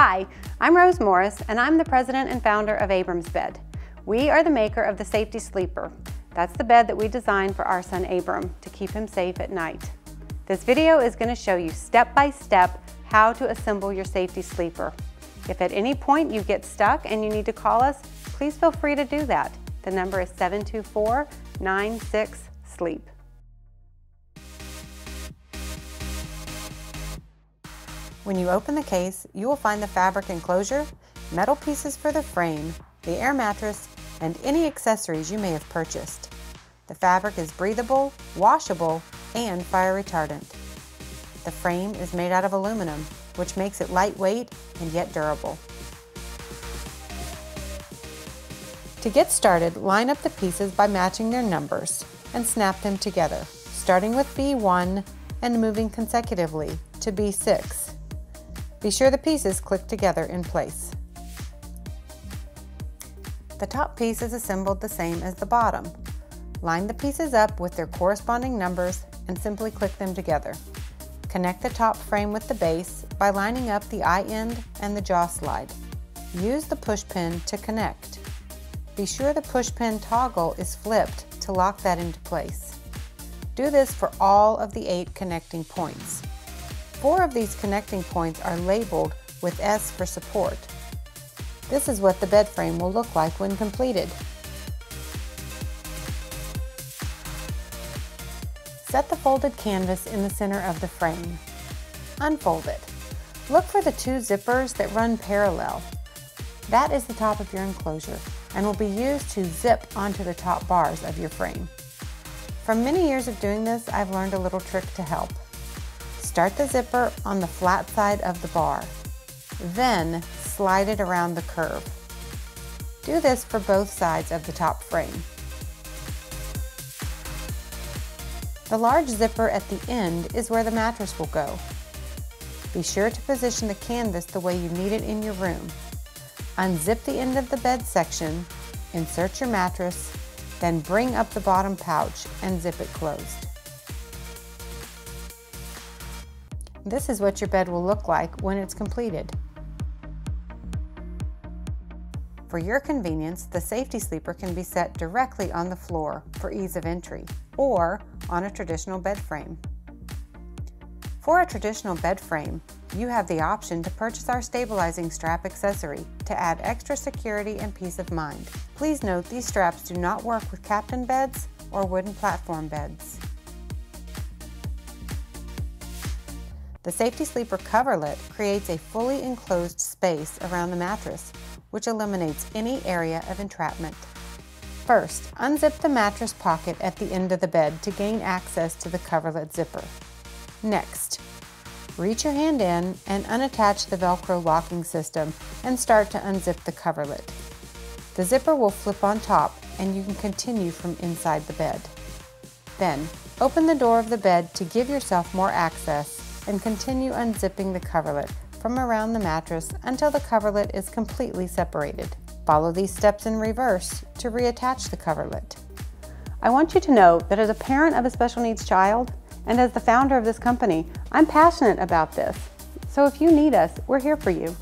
Hi, I'm Rose Morris, and I'm the president and founder of Abram's Bed. We are the maker of the Safety Sleeper. That's the bed that we designed for our son Abram to keep him safe at night. This video is going to show you step by step how to assemble your Safety Sleeper. If at any point you get stuck and you need to call us, please feel free to do that. The number is 724-96-SLEEP. When you open the case, you will find the fabric enclosure, metal pieces for the frame, the air mattress, and any accessories you may have purchased. The fabric is breathable, washable, and fire retardant. The frame is made out of aluminum, which makes it lightweight and yet durable. To get started, line up the pieces by matching their numbers and snap them together, starting with B1 and moving consecutively to B6. Be sure the pieces click together in place. The top piece is assembled the same as the bottom. Line the pieces up with their corresponding numbers and simply click them together. Connect the top frame with the base by lining up the eye end and the jaw slide. Use the push pin to connect. Be sure the push pin toggle is flipped to lock that into place. Do this for all of the 8 connecting points. 4 of these connecting points are labeled with S for support. This is what the bed frame will look like when completed. Set the folded canvas in the center of the frame. Unfold it. Look for the 2 zippers that run parallel. That is the top of your enclosure and will be used to zip onto the top bars of your frame. From many years of doing this, I've learned a little trick to help. Start the zipper on the flat side of the bar, then slide it around the curve. Do this for both sides of the top frame. The large zipper at the end is where the mattress will go. Be sure to position the canvas the way you need it in your room. Unzip the end of the bed section, insert your mattress, then bring up the bottom pouch and zip it closed. This is what your bed will look like when it's completed. For your convenience, the Safety Sleeper can be set directly on the floor for ease of entry or on a traditional bed frame. For a traditional bed frame, you have the option to purchase our stabilizing strap accessory to add extra security and peace of mind. Please note these straps do not work with captain beds or wooden platform beds. The Safety Sleeper coverlet creates a fully enclosed space around the mattress, which eliminates any area of entrapment. First, unzip the mattress pocket at the end of the bed to gain access to the coverlet zipper. Next, reach your hand in and unattach the Velcro locking system and start to unzip the coverlet. The zipper will flip on top and you can continue from inside the bed. Then, open the door of the bed to give yourself more access and continue unzipping the coverlet from around the mattress until the coverlet is completely separated. Follow these steps in reverse to reattach the coverlet. I want you to know that as a parent of a special needs child and as the founder of this company, I'm passionate about this. So if you need us, we're here for you.